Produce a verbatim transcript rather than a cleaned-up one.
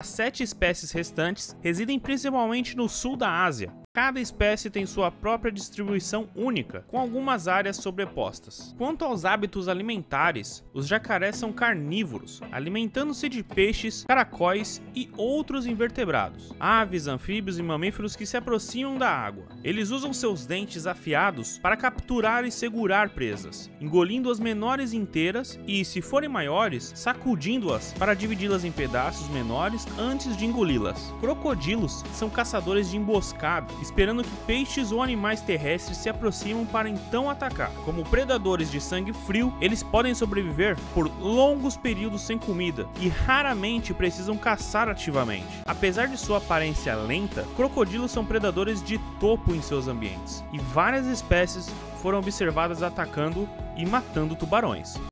As sete espécies restantes residem principalmente no sul da Ásia. Cada espécie tem sua própria distribuição única, com algumas áreas sobrepostas. Quanto aos hábitos alimentares, os jacarés são carnívoros, alimentando-se de peixes, caracóis e outros invertebrados, aves, anfíbios e mamíferos que se aproximam da água. Eles usam seus dentes afiados para capturar e segurar presas, engolindo as menores inteiras e, se forem maiores, sacudindo-as para dividi-las em pedaços menores antes de engoli-las. Crocodilos são caçadores de emboscada, esperando que peixes ou animais terrestres se aproximam para então atacar. Como predadores de sangue frio, eles podem sobreviver por longos períodos sem comida e raramente precisam caçar ativamente. Apesar de sua aparência lenta, crocodilos são predadores de topo em seus ambientes, e várias espécies foram observadas atacando e matando tubarões.